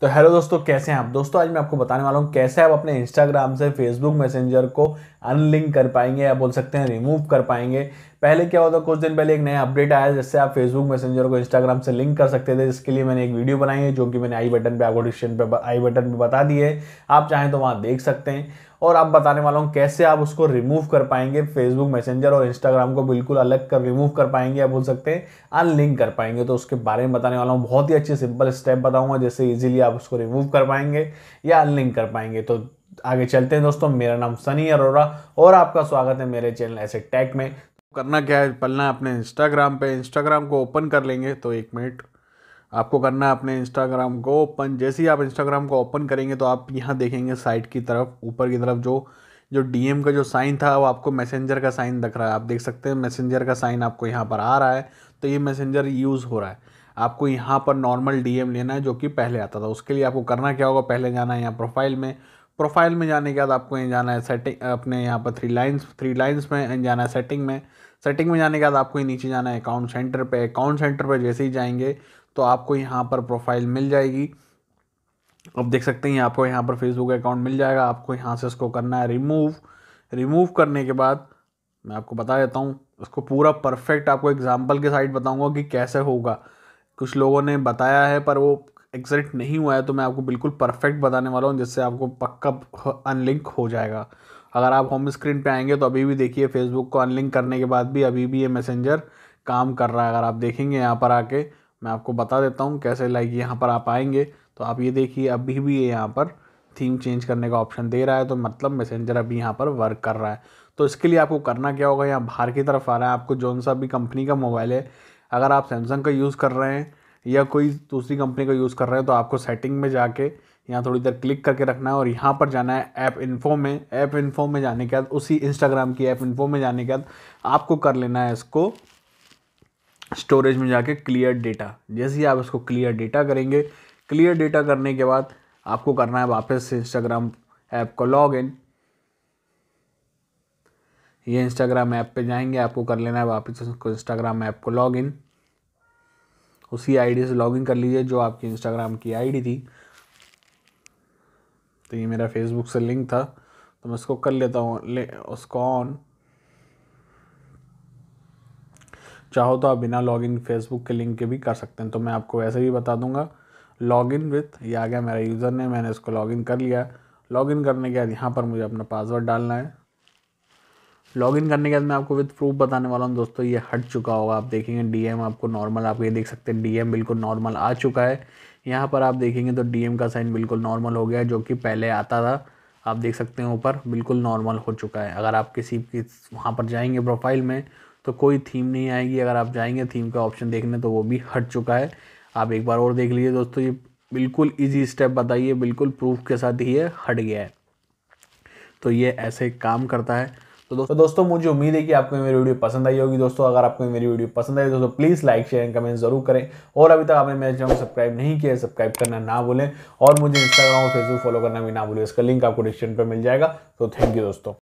तो हेलो दोस्तों, कैसे हैं आप? दोस्तों आज मैं आपको बताने वाला हूं कैसे आप अपने इंस्टाग्राम से फेसबुक मैसेंजर को अनलिंक कर पाएंगे या बोल सकते हैं रिमूव कर पाएंगे। पहले क्या होता है, कुछ दिन पहले एक नया अपडेट आया जिससे आप फेसबुक मैसेंजर को इंस्टाग्राम से लिंक कर सकते थे, जिसके लिए मैंने एक वीडियो बनाई है जो कि मैंने आई बटन पे बता दी है। आप चाहें तो वहाँ देख सकते हैं और आप बताने वाला हूँ कैसे आप उसको रिमूव कर पाएंगे, फेसबुक मैसेंजर और इंस्टाग्राम को बिल्कुल अलग कर रिमूव कर पाएंगे या बोल सकते हैं अनलिंक कर पाएंगे। तो उसके बारे में बताने वाला हूँ, बहुत ही अच्छे सिंपल स्टेप बताऊँगा जैसे ईजिली आप उसको रिमूव कर पाएंगे या अनलिंक कर पाएंगे। तो आगे चलते हैं दोस्तों। मेरा नाम सनी अरोरा और आपका स्वागत है मेरे चैनल एस ए टेक में। करना क्या है, पलना अपने इंस्टाग्राम पे, इंस्टाग्राम को ओपन कर लेंगे। तो एक मिनट, आपको करना है अपने इंस्टाग्राम को ओपन। जैसे ही आप इंस्टाग्राम को ओपन करेंगे तो आप यहाँ देखेंगे साइड की तरफ, ऊपर की तरफ जो डीएम का जो साइन था वो आपको मैसेंजर का साइन दिख रहा है। आप देख सकते हैं मैसेंजर का साइन आपको यहाँ पर आ रहा है। तो ये मैसेंजर यूज़ हो रहा है। आपको यहाँ पर नॉर्मल डीएम लेना है जो कि पहले आता था। उसके लिए आपको करना क्या होगा, पहले जाना है यहाँ प्रोफाइल में। प्रोफाइल में जाने के बाद आपको यहाँ जाना है सेटिंग, अपने यहाँ पर थ्री लाइन्स में जाना है सेटिंग में। सेटिंग में जाने के बाद आपको नीचे जाना है अकाउंट सेंटर पे। अकाउंट सेंटर पे जैसे ही जाएंगे तो आपको यहाँ पर प्रोफाइल मिल जाएगी। अब देख सकते हैं आपको यहाँ पर फेसबुक अकाउंट मिल जाएगा। आपको यहाँ से इसको करना है रिमूव। रिमूव करने के बाद मैं आपको बता देता हूँ, उसको पूरा परफेक्ट आपको एग्जाम्पल के साइड बताऊँगा कि कैसे होगा। कुछ लोगों ने बताया है पर वो एग्जैक्ट नहीं हुआ है, तो मैं आपको बिल्कुल परफेक्ट बताने वाला हूँ जिससे आपको पक्का अनलिंक हो जाएगा। अगर आप होम स्क्रीन पे आएंगे तो अभी भी देखिए, फेसबुक को अनलिंक करने के बाद भी अभी भी ये मैसेंजर काम कर रहा है। अगर आप देखेंगे यहाँ पर आके, मैं आपको बता देता हूँ कैसे। लाइक यहाँ पर आप आएंगे तो आप ये देखिए अभी भी ये यहाँ पर थीम चेंज करने का ऑप्शन दे रहा है। तो मतलब मैसेंजर अभी यहाँ पर वर्क कर रहा है। तो इसके लिए आपको करना क्या होगा, यहाँ बाहर की तरफ आ रहा है। आपको जौन सा भी कंपनी का मोबाइल है, अगर आप सैमसंग का यूज़ कर रहे हैं या कोई दूसरी कंपनी का यूज़ कर रहे हैं तो आपको सेटिंग में जाके यहाँ थोड़ी देर क्लिक करके रखना है और यहाँ पर जाना है ऐप इन्फो में। ऐप इन्फो में जाने के बाद उसी इंस्टाग्राम की ऐप इन्फो में जाने के बाद आपको कर लेना है इसको स्टोरेज में जाके क्लियर डेटा। जैसे ही आप इसको क्लियर डेटा करेंगे, क्लियर डेटा करने के बाद आपको करना है वापस से इंस्टाग्राम ऐप को लॉग इन। ये इंस्टाग्राम ऐप पे जाएंगे, आपको कर लेना है वापस इसको इंस्टाग्राम ऐप को लॉग इन। उसी आईडी से लॉगिन कर लीजिए जो आपकी इंस्टाग्राम की आईडी थी। तो ये मेरा फेसबुक से लिंक था तो मैं इसको कर लेता हूँ, उसको ऑन। चाहो तो आप बिना लॉगिन फेसबुक के लिंक के भी कर सकते हैं, तो मैं आपको वैसे भी बता दूंगा। लॉगिन विथ, ये आ गया मेरा यूज़र नेम, मैंने इसको लॉगिन कर लिया। लॉगिन करने के बाद यहाँ पर मुझे अपना पासवर्ड डालना है। लॉगिन करने के बाद मैं आपको विद प्रूफ बताने वाला हूँ दोस्तों। ये हट चुका होगा, आप देखेंगे डीएम आपको नॉर्मल, आप ये देख सकते हैं डीएम बिल्कुल नॉर्मल आ चुका है। यहाँ पर आप देखेंगे तो डीएम का साइन बिल्कुल नॉर्मल हो गया है जो कि पहले आता था। आप देख सकते हैं ऊपर बिल्कुल नॉर्मल हो चुका है। अगर आप किसी वहाँ पर जाएंगे प्रोफाइल में तो कोई थीम नहीं आएगी। अगर आप जाएंगे थीम का ऑप्शन देखने तो वो भी हट चुका है। आप एक बार और देख लीजिए दोस्तों, ये बिल्कुल ईजी स्टेप बताइए, बिल्कुल प्रूफ के साथ ही ये हट गया है। तो ये ऐसे काम करता है। तो दोस्तों मुझे उम्मीद है कि आपको मेरी वीडियो पसंद आई होगी। दोस्तों अगर आपको मेरी वीडियो पसंद आई दोस्तों please like share and comment जरूर करें। और अभी तक आपने मेरे चैनल को सब्सक्राइब नहीं किया, सब्सक्राइब करना ना भूलें। और मुझे इंस्टाग्राम और फेसबुक फॉलो करना भी ना भूलें, इसका लिंक आपको डिस्क्रिप्शन पर मिल जाएगा। तो थैंक यू दोस्तों।